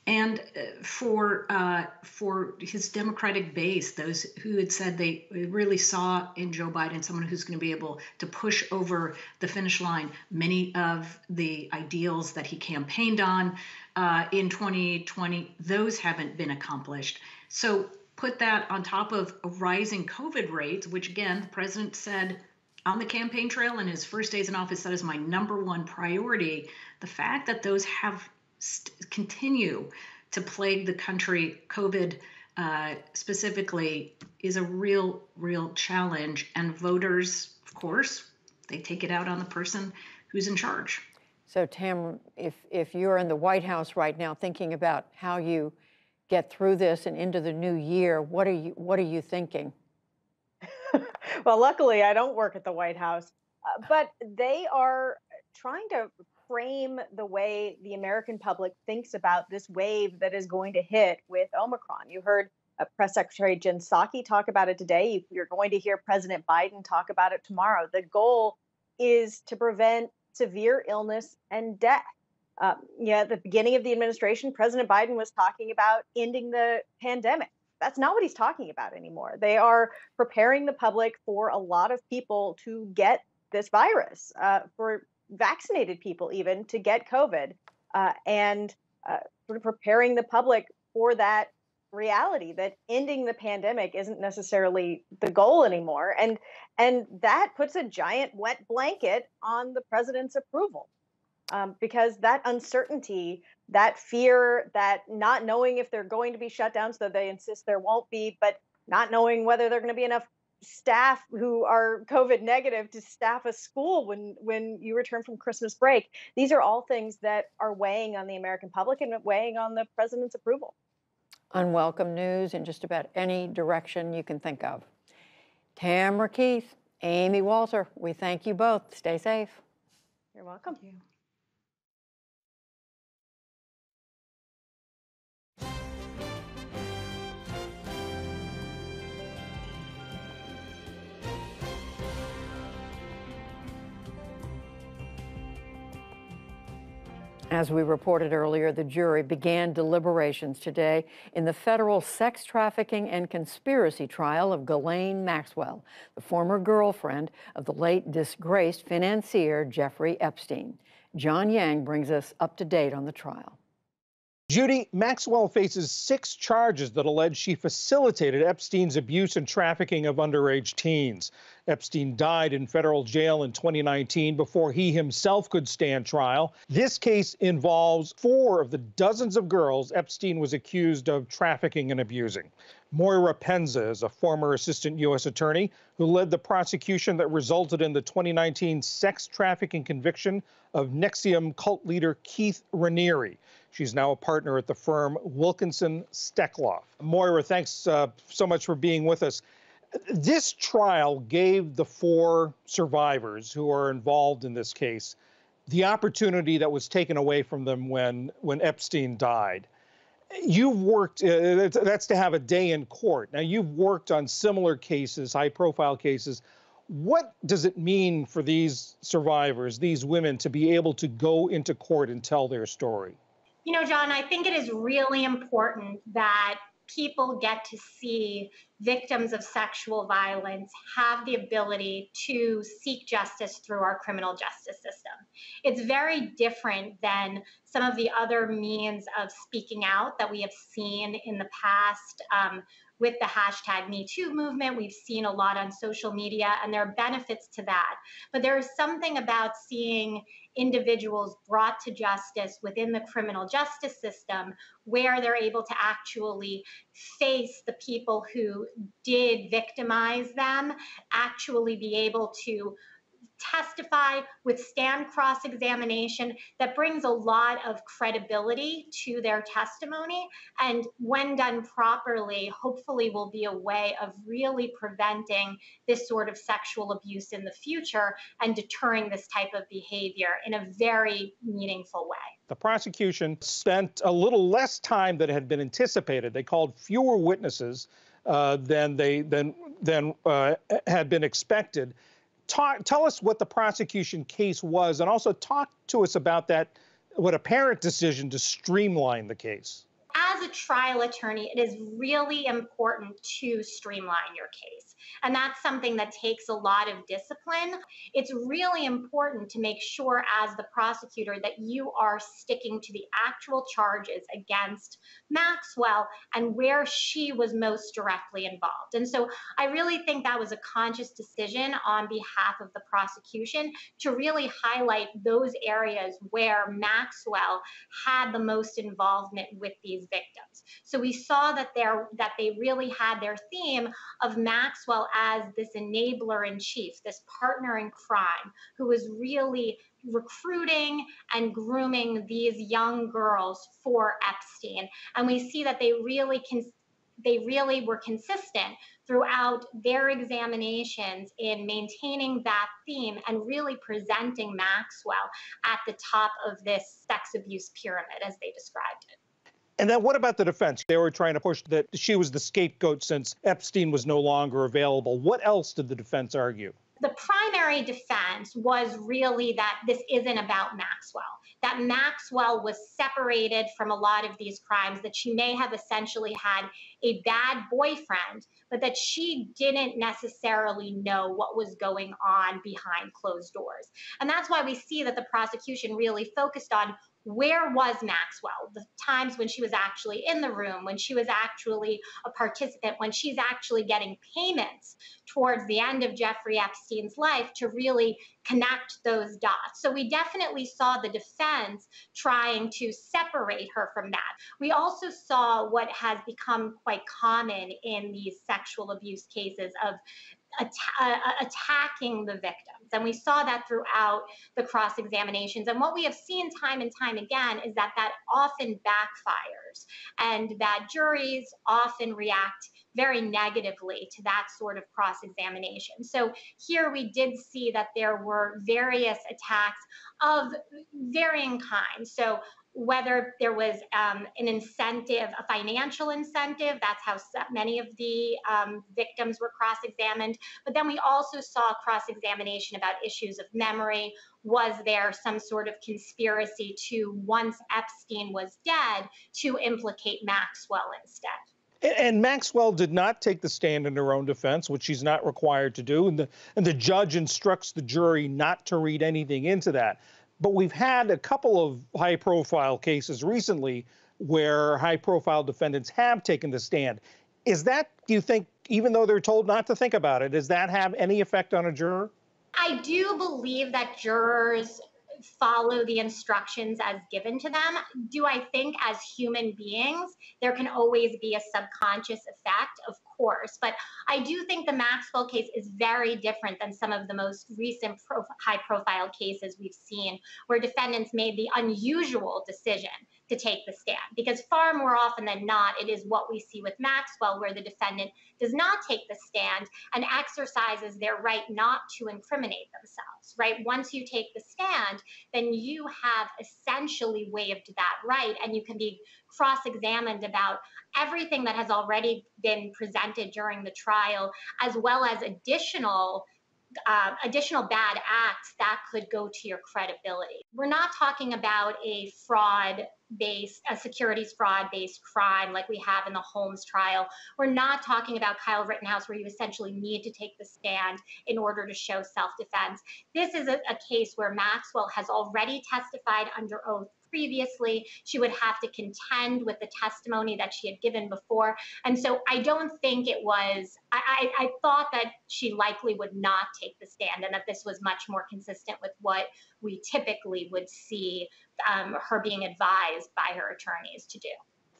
And for uh, for his Democratic base, those who had said they really saw in Joe Biden someone who's going to be able to push over the finish line many of the ideals that he campaigned on uh, in twenty twenty, those haven't been accomplished. So put that on top of rising COVID rates, which, again, the president said on the campaign trail in his first days in office, that is my number one priority. The fact that those have st- continue to plague the country, COVID uh, specifically, is a real, real challenge. And voters, of course, they take it out on the person who's in charge. So, Tam, if, if you're in the White House right now thinking about how you get through this and into the new year, what are you, what are you thinking? Well, luckily, I don't work at the White House, uh, but they are trying to frame the way the American public thinks about this wave that is going to hit with Omicron. You heard uh, Press Secretary Jen Psaki talk about it today. You're going to hear President Biden talk about it tomorrow. The goal is to prevent severe illness and death. Um, yeah, at the beginning of the administration, President Biden was talking about ending the pandemic. That's not what he's talking about anymore. They are preparing the public for a lot of people to get this virus, uh, for vaccinated people even to get COVID, uh, and uh, sort of preparing the public for that reality that ending the pandemic isn't necessarily the goal anymore. And, and that puts a giant wet blanket on the president's approval. Um, because that uncertainty, that fear, that not knowing if they're going to be shut down, so they insist there won't be, but not knowing whether there are going to be enough staff who are COVID negative to staff a school when, when you return from Christmas break. These are all things that are weighing on the American public and weighing on the president's approval. Unwelcome news in just about any direction you can think of. Tamara Keith, Amy Walter, we thank you both. Stay safe. You're welcome. Thank you. As we reported earlier, the jury began deliberations today in the federal sex trafficking and conspiracy trial of Ghislaine Maxwell, the former girlfriend of the late disgraced financier Jeffrey Epstein. John Yang brings us up to date on the trial. Judy, Maxwell faces six charges that allege she facilitated Epstein's abuse and trafficking of underage teens. Epstein died in federal jail in twenty nineteen before he himself could stand trial. This case involves four of the dozens of girls Epstein was accused of trafficking and abusing. Moira Penza is a former assistant U S attorney who led the prosecution that resulted in the twenty nineteen sex trafficking conviction of Nexium cult leader Keith Raniere. She's now a partner at the firm Wilkinson Stekloff. Moira, thanks uh, so much for being with us. This trial gave the four survivors who are involved in this case the opportunity that was taken away from them when, when Epstein died. You've worked, uh, that's to have a day in court. Now, you've worked on similar cases, high-profile cases. What does it mean for these survivors, these women, to be able to go into court and tell their story? You know, John, I think it is really important that people get to see victims of sexual violence have the ability to seek justice through our criminal justice system. It's very different than some of the other means of speaking out that we have seen in the past. Um, with the hashtag Me Too movement, we've seen a lot on social media, and there are benefits to that. But there is something about seeing individuals brought to justice within the criminal justice system where they're able to actually face the people who did victimize them, actually be able to testify, withstand cross-examination. That brings a lot of credibility to their testimony, and when done properly, hopefully will be a way of really preventing this sort of sexual abuse in the future and deterring this type of behavior in a very meaningful way. The prosecution spent a little less time than had been anticipated. They called fewer witnesses uh, than they than, than uh, had been expected. Talk, tell us what the prosecution case was, and also talk to us about that, what apparent decision to streamline the case. As a trial attorney, it is really important to streamline your case. And that's something that takes a lot of discipline. It's really important to make sure as the prosecutor that you are sticking to the actual charges against Maxwell and where she was most directly involved. And so I really think that was a conscious decision on behalf of the prosecution to really highlight those areas where Maxwell had the most involvement with these victims. So we saw that, there, that they really had their theme of Maxwell as this enabler in chief, this partner in crime, who was really recruiting and grooming these young girls for Epstein. And we see that they really can, they really were consistent throughout their examinations in maintaining that theme and really presenting Maxwell at the top of this sex abuse pyramid, as they described it. And then what about the defense? They were trying to push that she was the scapegoat since Epstein was no longer available. What else did the defense argue? The primary defense was really that this isn't about Maxwell, that Maxwell was separated from a lot of these crimes, that she may have essentially had a bad boyfriend, but that she didn't necessarily know what was going on behind closed doors. And that's why we see that the prosecution really focused on where was Maxwell, the times when she was actually in the room, when she was actually a participant, when she's actually getting payments towards the end of Jeffrey Epstein's life to really connect those dots. So we definitely saw the defense trying to separate her from that. We also saw what has become quite common in these sexual abuse cases of At uh, attacking the victims. And we saw that throughout the cross-examinations. And what we have seen time and time again is that that often backfires, and that juries often react very negatively to that sort of cross-examination. So here we did see that there were various attacks of varying kinds. So whether there was um, an incentive, a financial incentive, that's how many of the um, victims were cross-examined. But then we also saw cross-examination about issues of memory. Was there some sort of conspiracy to, once Epstein was dead, to implicate Maxwell instead? And Maxwell did not take the stand in her own defense, which she's not required to do. And the, and the judge instructs the jury not to read anything into that. But we've had a couple of high-profile cases recently where high-profile defendants have taken the stand. Is that, do you think, even though they're told not to think about it, does that have any effect on a juror? I do believe that jurors follow the instructions as given to them. Do I think as human beings, there can always be a subconscious effect? Of course. But I do think the Maxwell case is very different than some of the most recent pro- high-profile cases we've seen, where defendants made the unusual decision to take the stand. Because far more often than not, it is what we see with Maxwell, where the defendant does not take the stand and exercises their right not to incriminate themselves, right? Once you take the stand, then you have essentially waived that right, and you can be cross-examined about everything that has already been presented during the trial, as well as additional Uh, additional bad acts that could go to your credibility. We're not talking about a fraud-based, a securities fraud-based crime like we have in the Holmes trial. We're not talking about Kyle Rittenhouse, where you essentially need to take the stand in order to show self-defense. This is a, a case where Maxwell has already testified under oath previously. She would have to contend with the testimony that she had given before. And so I don't think it was, I, I, I thought that she likely would not take the stand, and that this was much more consistent with what we typically would see um, her being advised by her attorneys to do.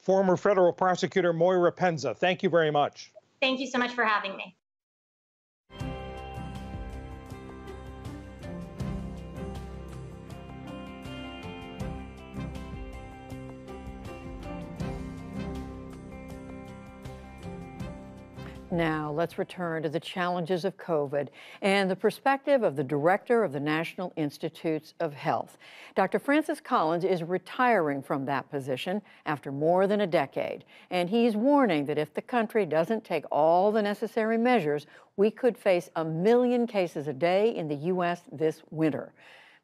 Former federal prosecutor Moira Penza, thank you very much. Thank you so much for having me. Now, let's return to the challenges of COVID and the perspective of the director of the National Institutes of Health. Doctor Francis Collins is retiring from that position after more than a decade, and he's warning that if the country doesn't take all the necessary measures, we could face a million cases a day in the U S this winter.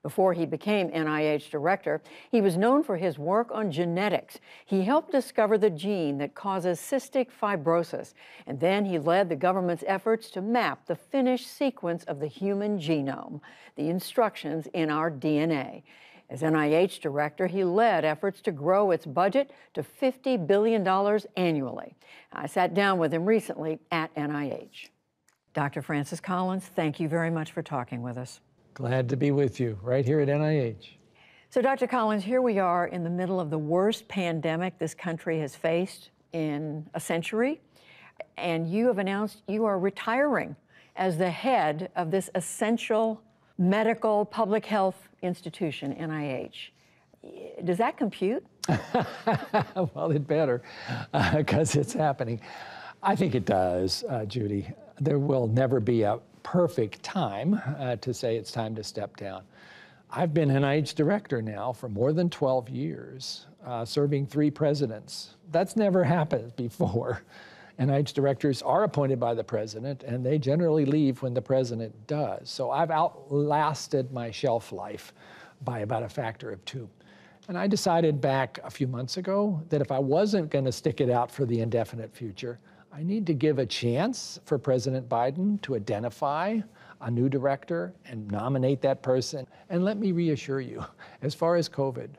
Before he became N I H director, he was known for his work on genetics. He helped discover the gene that causes cystic fibrosis, and then he led the government's efforts to map the finished sequence of the human genome, the instructions in our D N A. As N I H director, he led efforts to grow its budget to fifty billion dollars annually. I sat down with him recently at N I H. Doctor Francis Collins, thank you very much for talking with us. Glad to be with you right here at N I H. So, Doctor Collins, here we are in the middle of the worst pandemic this country has faced in a century, and you have announced you are retiring as the head of this essential medical public health institution, N I H. Does that compute? Well, it better, because uh, it's happening. I think it does, uh, Judy. There will never be a perfect time uh, to say it's time to step down. I've been N I H director now for more than twelve years, uh, serving three presidents. That's never happened before. N I H directors are appointed by the president, and they generally leave when the president does. So I've outlasted my shelf life by about a factor of two. And I decided back a few months ago that if I wasn't going to stick it out for the indefinite future, I need to give a chance for President Biden to identify a new director and nominate that person. And let me reassure you, as far as COVID,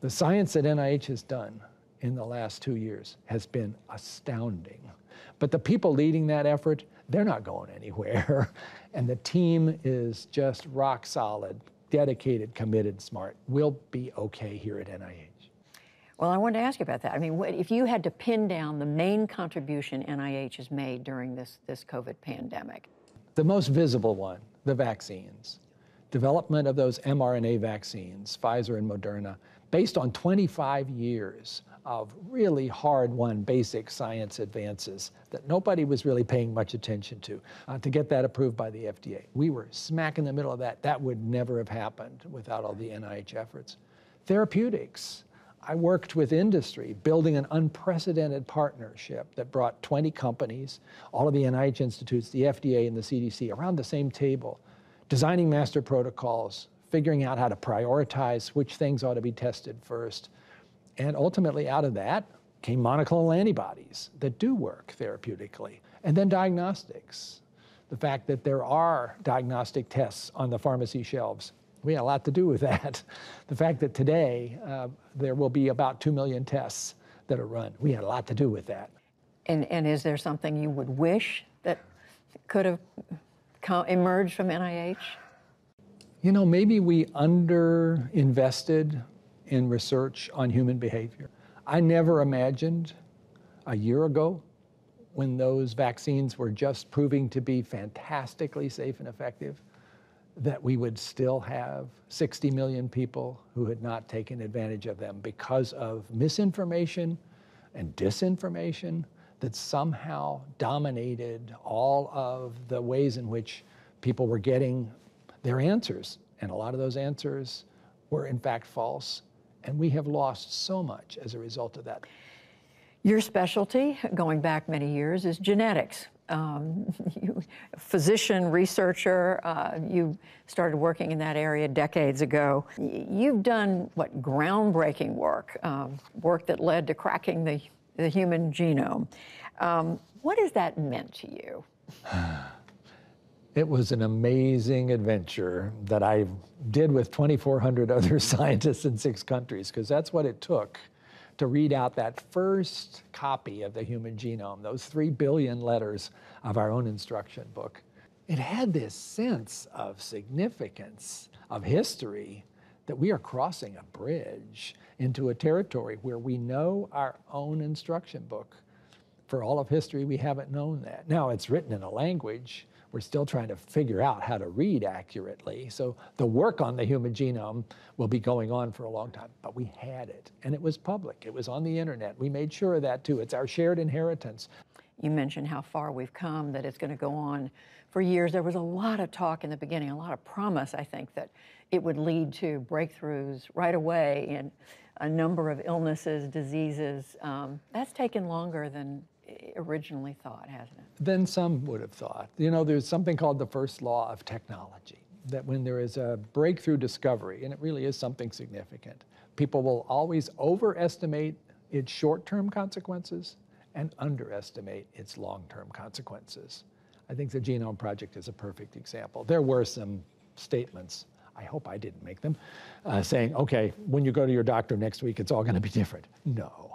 the science that N I H has done in the last two years has been astounding. But the people leading that effort, they're not going anywhere. And the team is just rock solid, dedicated, committed, smart. We'll be okay here at N I H. Well, I wanted to ask you about that. I mean, if you had to pin down the main contribution N I H has made during this, this COVID pandemic. The most visible one, the vaccines. Development of those mRNA vaccines, Pfizer and Moderna, based on twenty-five years of really hard-won basic science advances that nobody was really paying much attention to, uh, to get that approved by the F D A. We were smack in the middle of that. That would never have happened without all the N I H efforts. Therapeutics. I worked with industry, building an unprecedented partnership that brought twenty companies, all of the N I H institutes, the F D A and the C D C around the same table, designing master protocols, figuring out how to prioritize which things ought to be tested first. And ultimately out of that came monoclonal antibodies that do work therapeutically. And then diagnostics. The fact that there are diagnostic tests on the pharmacy shelves We had a lot to do with that. The fact that today uh, there will be about two million tests that are run, we had a lot to do with that. And, and is there something you would wish that could have co- emerged from N I H? You know, maybe we underinvested in research on human behavior. I never imagined a year ago, when those vaccines were just proving to be fantastically safe and effective, that we would still have sixty million people who had not taken advantage of them because of misinformation and disinformation that somehow dominated all of the ways in which people were getting their answers. And a lot of those answers were in fact false. And we have lost so much as a result of that. Your specialty, going back many years, is genetics. Um, you, physician, researcher, uh, you started working in that area decades ago. You've done, what, groundbreaking work, um, work that led to cracking the, the human genome. Um, what has that meant to you? It was an amazing adventure that I did with twenty-four hundred other scientists in six countries, because that's what it took to read out that first copy of the human genome, those three billion letters of our own instruction book. It had this sense of significance, of history, that we are crossing a bridge into a territory where we know our own instruction book. For all of history, we haven't known that. Now it's written in a language we're still trying to figure out how to read accurately. So the work on the human genome will be going on for a long time, but we had it, and it was public. It was on the internet. We made sure of that too. It's our shared inheritance. You mentioned how far we've come, that it's going to go on for years. There was a lot of talk in the beginning, a lot of promise, I think, that it would lead to breakthroughs right away in a number of illnesses, diseases. Um, that's taken longer than originally thought, hasn't it? Then some would have thought. You know, there's something called the first law of technology, that when there is a breakthrough discovery, and it really is something significant, people will always overestimate its short-term consequences and underestimate its long-term consequences. I think the Genome Project is a perfect example. There were some statements, I hope I didn't make them, uh, saying, okay, when you go to your doctor next week, it's all going to be different. No.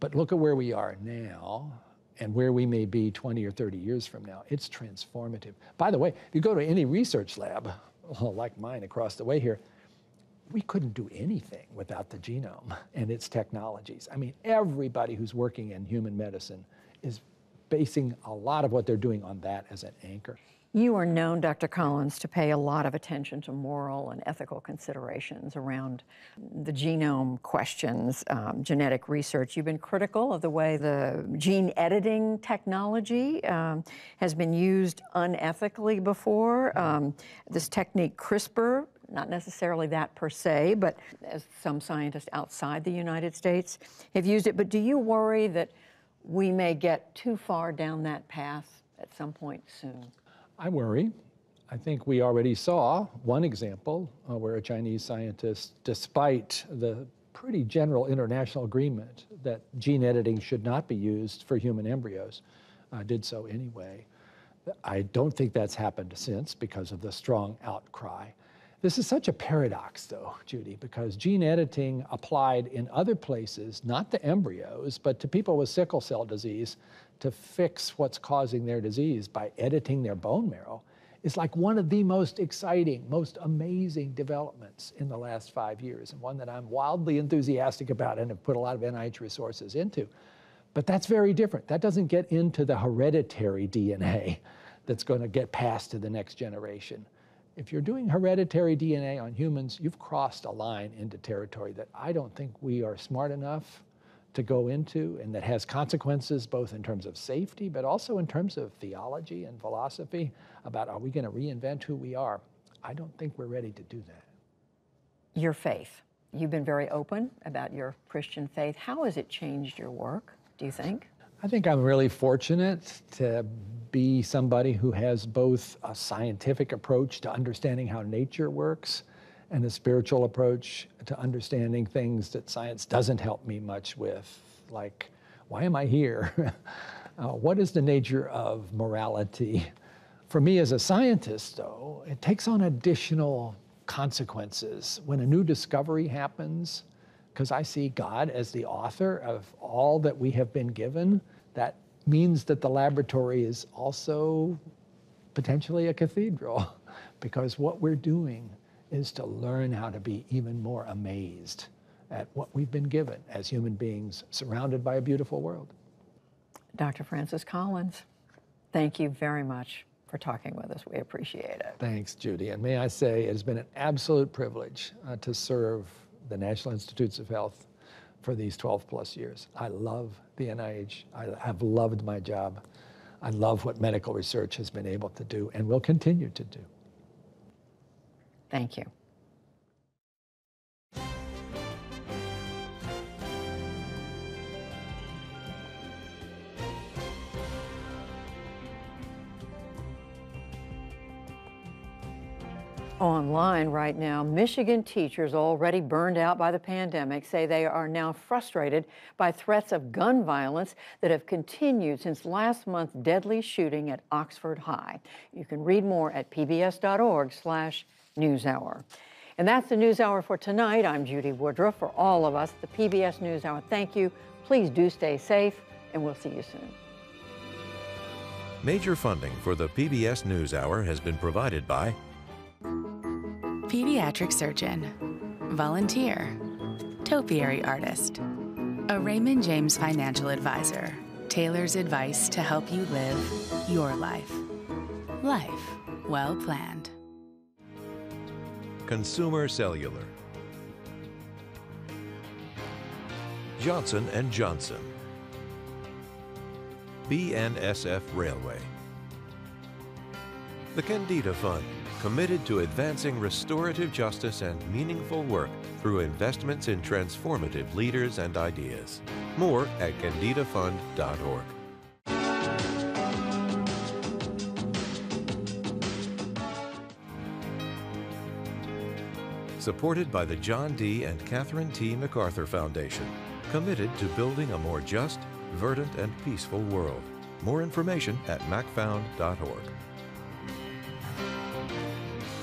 But look at where we are now and where we may be twenty or thirty years from now. It's transformative. By the way, if you go to any research lab, like mine across the way here, we couldn't do anything without the genome and its technologies. I mean, everybody who's working in human medicine is basing a lot of what they're doing on that as an anchor. You are known, Doctor Collins, to pay a lot of attention to moral and ethical considerations around the genome questions, um, genetic research. You've been critical of the way the gene editing technology um, has been used unethically before. Um, this technique, CRISPR, not necessarily that per se, but as some scientists outside the United States have used it. But do you worry that we may get too far down that path at some point soon? I worry. I think we already saw one example uh, where a Chinese scientist, despite the pretty general international agreement that gene editing should not be used for human embryos, uh, did so anyway. I don't think that's happened since because of the strong outcry. This is such a paradox, though, Judy, because gene editing applied in other places, not to embryos, but to people with sickle cell disease, to fix what's causing their disease by editing their bone marrow is like one of the most exciting, most amazing developments in the last five years, and one that I'm wildly enthusiastic about and have put a lot of N I H resources into. But that's very different. That doesn't get into the hereditary D N A that's going to get passed to the next generation. If you're doing hereditary D N A on humans, you've crossed a line into territory that I don't think we are smart enough to go into, and that has consequences both in terms of safety, but also in terms of theology and philosophy about, are we going to reinvent who we are? I don't think we're ready to do that. Your faith. You've been very open about your Christian faith. How has it changed your work, do you think? I think I'm really fortunate to be somebody who has both a scientific approach to understanding how nature works and a spiritual approach to understanding things that science doesn't help me much with, like, why am I here? uh, what is the nature of morality? For me as a scientist, though, it takes on additional consequences. When a new discovery happens, because I see God as the author of all that we have been given, that means that the laboratory is also potentially a cathedral, because what we're doing is to learn how to be even more amazed at what we've been given as human beings surrounded by a beautiful world. Doctor Francis Collins, thank you very much for talking with us. We appreciate it. Thanks, Judy. And may I say, it has been an absolute privilege uh, to serve the National Institutes of Health for these twelve plus years. I love the N I H. I have loved my job. I love what medical research has been able to do and will continue to do. Thank you. Online right now, Michigan teachers already burned out by the pandemic say they are now frustrated by threats of gun violence that have continued since last month's deadly shooting at Oxford High. You can read more at p b s dot org slash news hour. And that's the News Hour for tonight. I'm Judy Woodruff. For all of us, the P B S News Hour, thank you. Please do stay safe, and we'll see you soon. Major funding for the P B S News Hour has been provided by pediatric surgeon, volunteer, topiary artist, a Raymond James financial advisor, tailors advice to help you live your life. Life well planned. Consumer Cellular, Johnson and Johnson, B N S F Railway, the Candida Fund, committed to advancing restorative justice and meaningful work through investments in transformative leaders and ideas. More at candida fund dot org. Supported by the John D. and Catherine T. MacArthur Foundation, committed to building a more just, verdant, and peaceful world. More information at mac found dot org.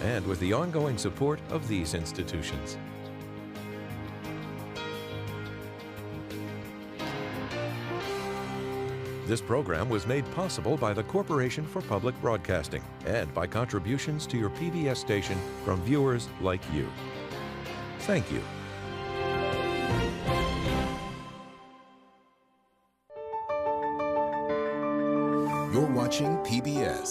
And with the ongoing support of these institutions. This program was made possible by the Corporation for Public Broadcasting and by contributions to your P B S station from viewers like you. Thank you. You're watching P B S.